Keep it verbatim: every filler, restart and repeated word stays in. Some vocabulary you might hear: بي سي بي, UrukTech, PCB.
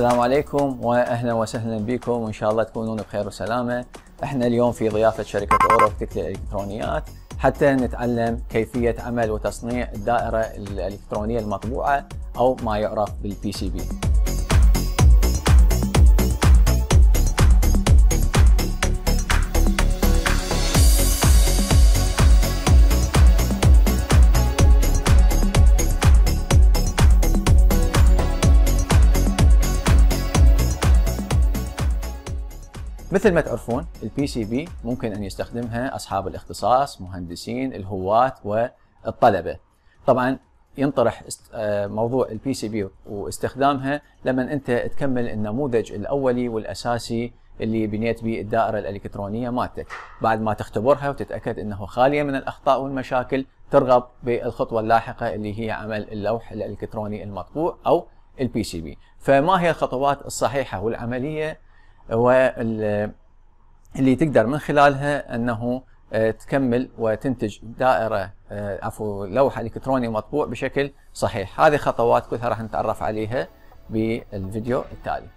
السلام عليكم واهلا وسهلا بكم، وان شاء الله تكونون بخير وسلامه. احنا اليوم في ضيافه شركه أوروكتك للالكترونيات حتى نتعلم كيفيه عمل وتصنيع الدائره الالكترونيه المطبوعه او ما يعرف بالبي سي بي. مثل ما تعرفون البي سي بي ممكن ان يستخدمها اصحاب الاختصاص، مهندسين، الهواة والطلبه. طبعا ينطرح موضوع البي سي بي واستخدامها لما انت تكمل النموذج الاولي والاساسي اللي بنيت به الدائره الالكترونيه مالتك، بعد ما تختبرها وتتاكد انه خاليه من الاخطاء والمشاكل ترغب بالخطوه اللاحقه اللي هي عمل اللوح الالكتروني المطبوع او البي سي بي. فما هي الخطوات الصحيحه والعمليه واللي تقدر من خلالها انه تكمل وتنتج دائره عفوا لوح الكتروني مطبوع بشكل صحيح؟ هذه خطوات كلها راح نتعرف عليها بالفيديو التالي.